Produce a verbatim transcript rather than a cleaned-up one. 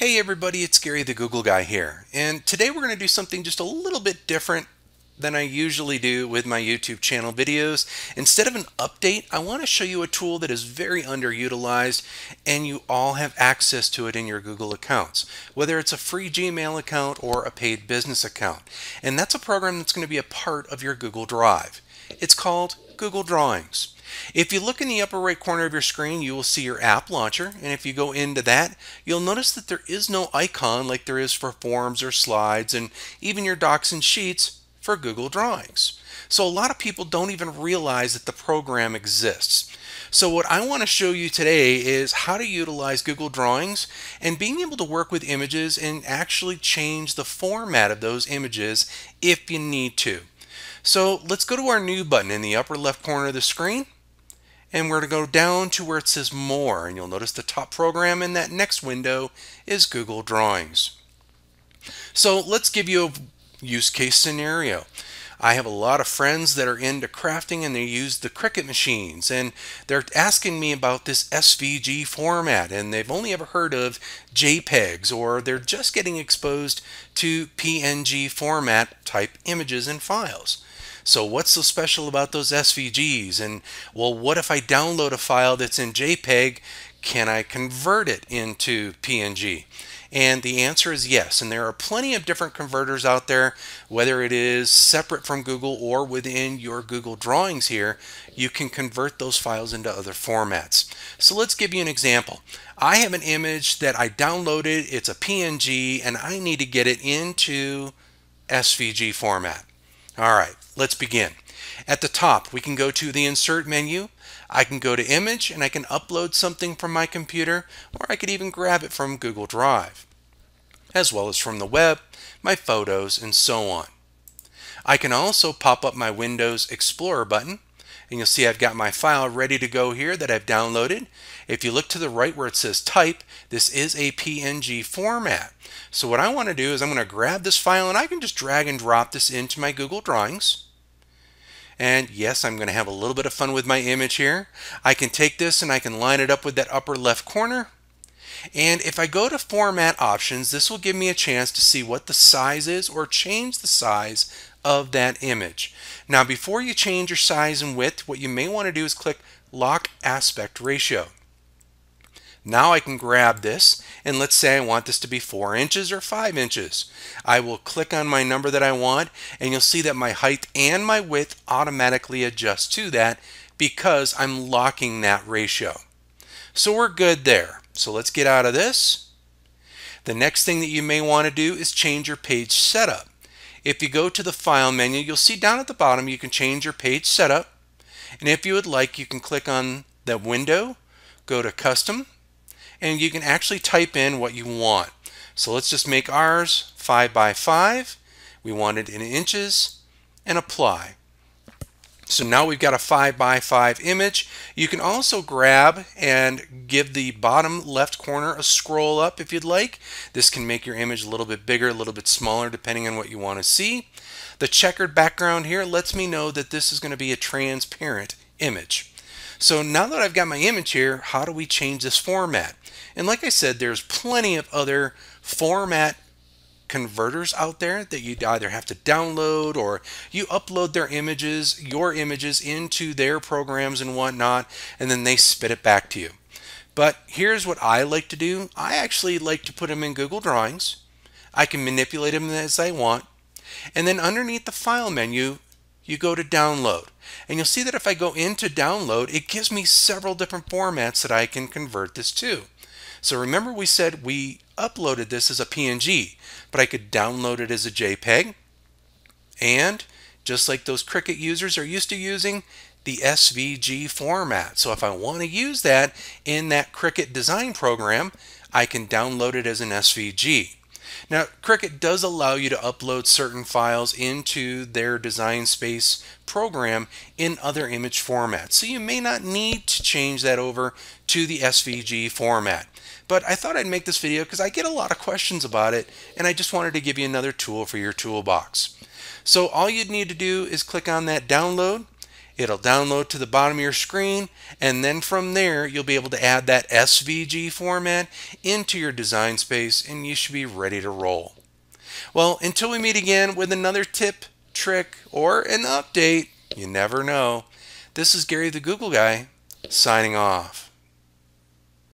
Hey everybody, it's Gary the Google Guy here, and today we're going to do something just a little bit different than I usually do with my YouTube channel videos. Instead of an update, I want to show you a tool that is very underutilized, and you all have access to it in your Google accounts, whether it's a free Gmail account or a paid business account. And that's a program that's going to be a part of your Google Drive. It's called Google Drawings. If you look in the upper right corner of your screen, you will see your app launcher, and if you go into that, you'll notice that there is no icon like there is for forms or slides and even your docs and sheets for Google Drawings. So a lot of people don't even realize that the program exists. So what I want to show you today is how to utilize Google Drawings and being able to work with images and actually change the format of those images if you need to. So let's go to our new button in the upper left corner of the screen. And we're going to go down to where it says More, and you'll notice the top program in that next window is Google Drawings. So let's give you a use case scenario. I have a lot of friends that are into crafting, and they use the Cricut machines, and they're asking me about this S V G format, and they've only ever heard of JPEGs, or they're just getting exposed to P N G format type images and files. So what's so special about those S V Gs? And well, what if I download a file that's in JPEG? Can I convert it into P N G? And the answer is yes. And there are plenty of different converters out there, whether it is separate from Google or within your Google Drawings here, you can convert those files into other formats. So let's give you an example. I have an image that I downloaded. It's a P N G, and I need to get it into S V G format. All right, let's begin. At the top, we can go to the Insert menu. I can go to Image, and I can upload something from my computer, or I could even grab it from Google Drive, as well as from the web, my photos, and so on. I can also pop up my Windows Explorer button, and you'll see I've got my file ready to go here that I've downloaded. If you look to the right where it says Type, this is a P N G format. So what I want to do is I'm going to grab this file, and I can just drag and drop this into my Google Drawings. And yes, I'm going to have a little bit of fun with my image here. I can take this and I can line it up with that upper left corner. And if I go to Format Options, this will give me a chance to see what the size is or change the size of that image. Now, before you change your size and width, what you may want to do is click Lock Aspect Ratio. Now I can grab this, and let's say I want this to be four inches or five inches. I will click on my number that I want, and you'll see that my height and my width automatically adjust to that because I'm locking that ratio. So we're good there. So let's get out of this. The next thing that you may want to do is change your page setup. If you go to the File menu, you'll see down at the bottom you can change your page setup. And if you would like, you can click on the window, go to Custom, and you can actually type in what you want. So let's just make ours five by five. We want it in inches and apply. So now we've got a five by five image. You can also grab and give the bottom left corner a scroll up if you'd like. This can make your image a little bit bigger, a little bit smaller, depending on what you want to see. The checkered background here lets me know that this is going to be a transparent image. So now that I've got my image here, how do we change this format? And like I said, there's plenty of other format converters out there that you either have to download or you upload their images, your images into their programs and whatnot, and then they spit it back to you. But here's what I like to do. I actually like to put them in Google Drawings. I can manipulate them as I want. And then underneath the File menu, you go to Download, and you'll see that if I go into Download, it gives me several different formats that I can convert this to. So remember, we said we uploaded this as a P N G, but I could download it as a JPEG, and just like those Cricut users are used to using, the S V G format. So if I want to use that in that Cricut design program, I can download it as an S V G. Now, Cricut does allow you to upload certain files into their Design Space program in other image formats, so you may not need to change that over to the S V G format. But I thought I'd make this video because I get a lot of questions about it, and I just wanted to give you another tool for your toolbox. So all you'd need to do is click on that download. It'll download to the bottom of your screen, and then from there you'll be able to add that S V G format into your Design Space, and you should be ready to roll. Well, until we meet again with another tip, trick, or an update, you never know. This is Gary the Google Guy, signing off.